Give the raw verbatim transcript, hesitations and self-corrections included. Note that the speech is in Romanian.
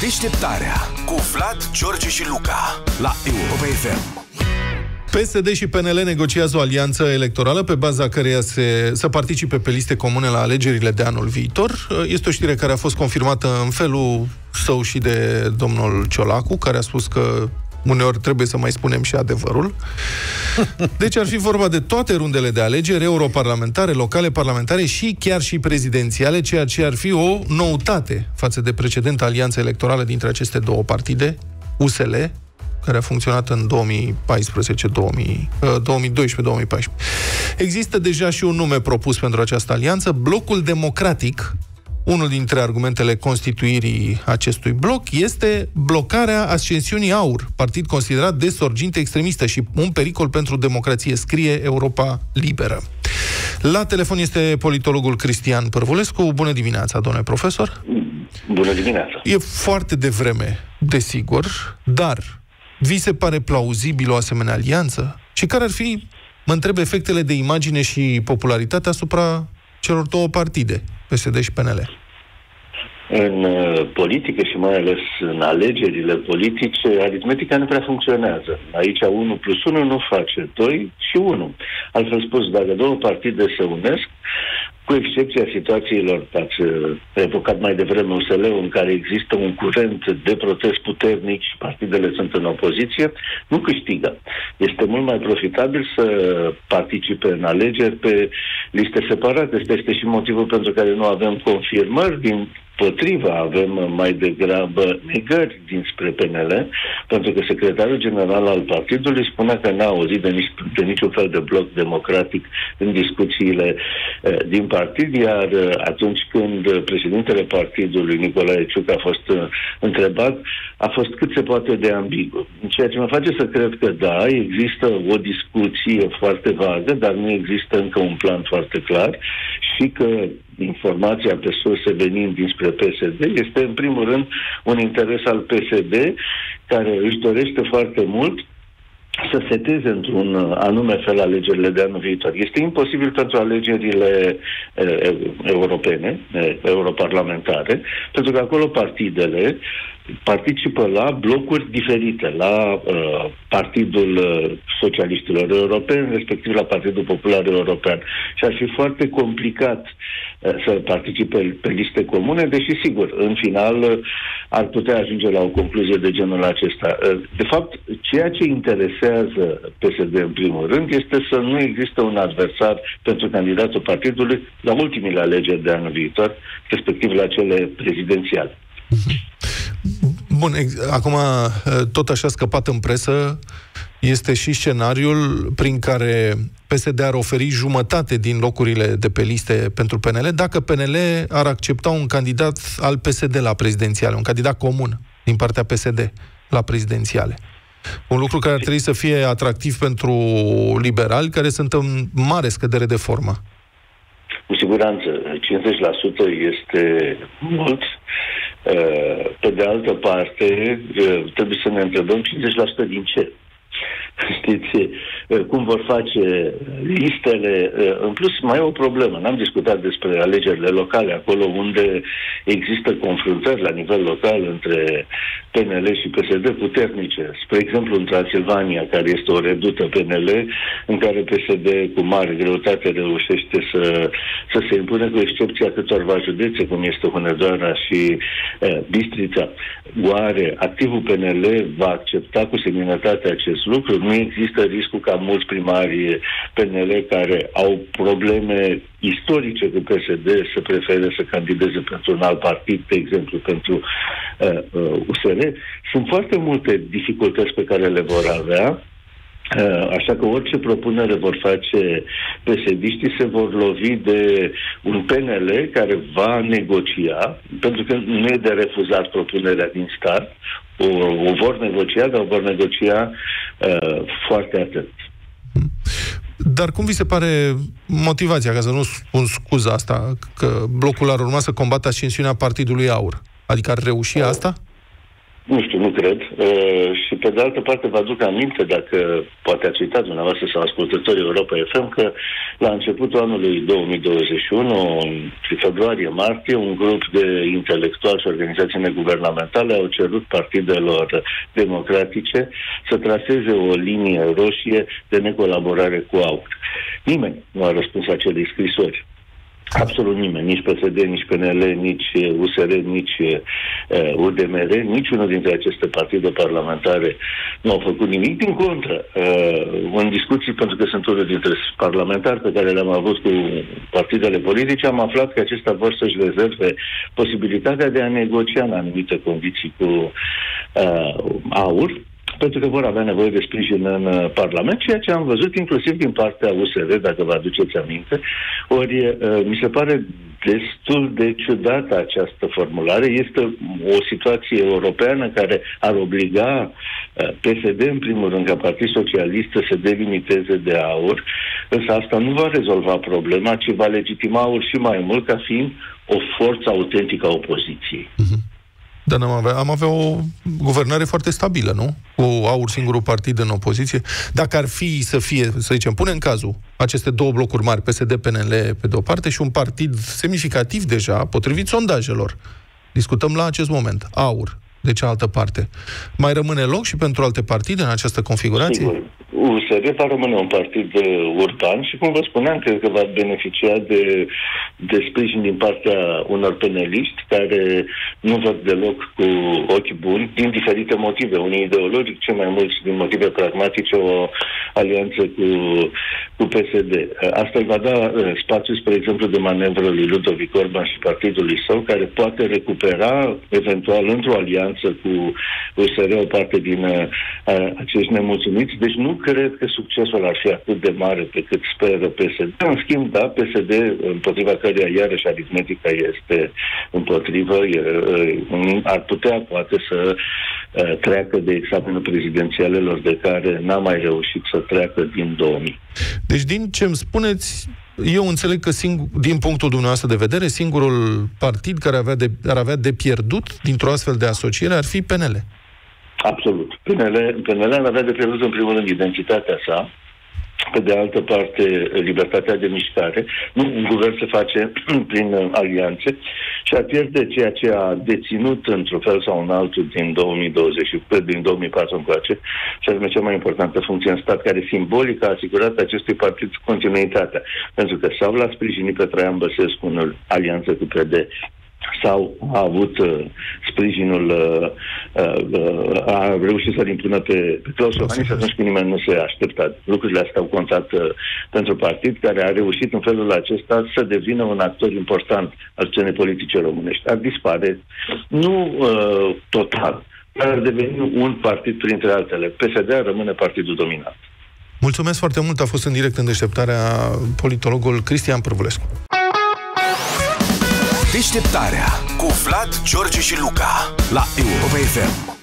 Deșteptarea cu Vlad, George și Luca la Europa F M. P S D și P N L negociază o alianță electorală pe baza căreia se, să participe pe liste comune la alegerile de anul viitor. Este o știre care a fost confirmată în felul său și de domnul Ciolacu, care a spus că uneori trebuie să mai spunem și adevărul. Deci ar fi vorba de toate rundele de alegeri, europarlamentare, locale, parlamentare și chiar și prezidențiale, ceea ce ar fi o noutate față de precedenta alianță electorală dintre aceste două partide, U S L, care a funcționat în două mii paisprezece două mii doisprezece două mii paisprezece. Există deja și un nume propus pentru această alianță, Blocul Democratic. Unul dintre argumentele constituirii acestui bloc este blocarea ascensiunii AUR, partid considerat de sorginte extremistă și un pericol pentru democrație, scrie Europa Liberă. La telefon este politologul Cristian Pîrvulescu. Bună dimineața, domnule profesor! Bună dimineața! E foarte devreme, desigur, dar vi se pare plauzibil o asemenea alianță? Și care ar fi, mă întreb, efectele de imagine și popularitate asupra celor două partide, P S D și P N L? În politică și mai ales în alegerile politice, aritmetica nu prea funcționează. Aici unu plus unu nu face doi și unu. Altfel spus, dacă două partide se unesc, cu excepția situațiilor, ați evocat mai devreme U S L-ul, în care există un curent de protest puternic și partidele sunt în opoziție, nu câștigă. Este mult mai profitabil să participe în alegeri pe liste separate. Este, este și motivul pentru care nu avem confirmări, din potriva, avem mai degrabă negări dinspre P N L, pentru că secretarul general al partidului spunea că n-a auzit de, nici, de niciun fel de bloc democratic în discuțiile uh, din partid, iar uh, atunci când președintele partidului, Nicolae Ciucă, a fost uh, întrebat, a fost cât se poate de ambigu. Ceea ce mă face să cred că da, există o discuție foarte vagă, dar nu există încă un plan foarte clar și că informația pe surse venind dinspre P S D este, în primul rând, un interes al P S D, care își dorește foarte mult să seteze într-un anume fel alegerile de anul viitor. Este imposibil pentru alegerile e, europene, e, europarlamentare, pentru că acolo partidele participă la blocuri diferite, la uh, Partidul Socialiștilor Europeni, respectiv la Partidul Popular European. Și ar fi foarte complicat uh, să participe pe liste comune, deși, sigur, în final uh, ar putea ajunge la o concluzie de genul acesta. Uh, de fapt, ceea ce interesează P S D, în primul rând, este să nu există un adversar pentru candidatul partidului la ultimile alegeri de anul viitor, respectiv la cele prezidențiale. Bun, acum tot așa scăpat în presă este și scenariul prin care P S D ar oferi jumătate din locurile de pe liste pentru P N L dacă P N L ar accepta un candidat al P S D la prezidențiale, un candidat comun din partea P S D la prezidențiale. Un lucru care ar trebui să fie atractiv pentru liberali, care sunt în mare scădere de formă. Cu siguranță, cincizeci la sută este mult. Pe de altă parte, trebuie să ne întrebăm cincizeci la sută din ce. Știți, cum vor face listele. În plus, mai e o problemă. N-am discutat despre alegerile locale, acolo unde există confruntări la nivel local între P N L și P S D puternice. Spre exemplu, în Transilvania, care este o redută P N L, în care P S D cu mare greutate reușește să, să se impune, cu excepția câtorva județe, cum este Hunedoara și eh, Bistrița. Oare activul P N L va accepta cu seminitate acest lucru? Nu există riscul ca mulți primari P N L care au probleme istorice cu P S D să prefere să candideze pentru un alt partid, de exemplu pentru uh, uh, U S R. Sunt foarte multe dificultăți pe care le vor avea. Așa că orice propunere vor face P S D-știi se vor lovi de un P N L care va negocia, pentru că nu e de refuzat propunerea din start, o, o vor negocia, dar o vor negocia uh, foarte atent. Dar cum vi se pare motivația, ca să nu spun scuza asta, că blocul ar urma să combată ascensiunea Partidului AUR? Adică ar reuși asta? nu știu, nu cred. Uh, și pe de altă parte vă aduc aminte, dacă poate ați uitat dumneavoastră sau ascultătorii Europa F M, că la începutul anului două mii douăzeci și unu, în februarie-martie, un grup de intelectuali și organizații neguvernamentale au cerut partidelor democratice să traseze o linie roșie de necolaborare cu A U R. Nimeni nu a răspuns acelei scrisori. Absolut nimeni, nici P S D, nici P N L, nici U S R, nici uh, U D M R, niciunul dintre aceste partide parlamentare nu au făcut nimic. Din contră, uh, în discuții, pentru că sunt unul dintre parlamentari pe care le-am avut cu partidele politice, am aflat că acestea vor să-și rezerve posibilitatea de a negocia în anumite condiții cu uh, A U R, pentru că vor avea nevoie de sprijin în Parlament, ceea ce am văzut inclusiv din partea U S R, dacă vă aduceți aminte. Ori mi se pare destul de ciudată această formulare. Este o situație europeană care ar obliga P S D, în primul rând, ca Partid Socialist, să delimiteze de A U R, însă asta nu va rezolva problema, ci va legitima A U R și mai mult ca fiind o forță autentică a opoziției. Uh-huh. Dar am avea, am avea o guvernare foarte stabilă, nu? Cu A U R singurul partid în opoziție. Dacă ar fi să fie, să zicem, pune în cazul aceste două blocuri mari, P S D P N L pe de-o parte și un partid semnificativ deja, potrivit sondajelor, discutăm la acest moment, A U R, de cealaltă parte. Mai rămâne loc și pentru alte partide în această configurație? Sigur. U S R va rămâne un partid urban și, cum vă spuneam, cred că va beneficia de, de sprijin din partea unor peneliști care nu văd deloc cu ochi buni, din diferite motive, unii ideologic, cei mai mulți din motive pragmatice, o alianță cu, cu P S D. Asta îi va da spațiu, spre exemplu, de manevră lui Ludovic Orban și partidului său, care poate recupera, eventual, într-o alianță cu U S R o parte din a, acești nemulțumiți. Deci nu cred că succesul ar fi atât de mare pe cât speră P S D. În schimb, da, P S D, împotriva căreia iarăși aritmetica este împotrivă, ar putea poate să treacă de examenul prezidențialelor de care n-a mai reușit să treacă din două mii. Deci, din ce îmi spuneți, eu înțeleg că, singur, din punctul dumneavoastră de vedere, singurul partid care avea de, ar avea de pierdut dintr-o astfel de asociere ar fi P N L. Absolut. P N L, P N L ar avea de pierdut, în primul rând, identitatea sa, pe de altă parte, libertatea de mișcare. Nu, un guvern se face prin alianțe și ar pierde ceea ce a deținut într-un fel sau în altul din două mii douăzeci, din două mii patru încoace, și anume cea mai importantă funcție în stat, care simbolic a asigurat acestui partid continuitatea. Pentru că sau l-a sprijinit pe Traian Băsescu în alianță cu P D, sau a avut uh, sprijinul, uh, uh, a reușit să-l impună pe, pe Claus Iohannis, și atunci când nimeni nu se aștepta. Lucrurile astea au contat uh, pentru partid, care a reușit în felul acesta să devină un actor important al scenei politice românești. Ar dispare, nu uh, total, dar ar deveni un partid printre altele. P S D rămâne partidul dominant. Mulțumesc foarte mult, a fost în direct în Deșteptarea politologul Cristian Pîrvulescu. Deșteptarea cu Vlad, George și Luca la Europa F M.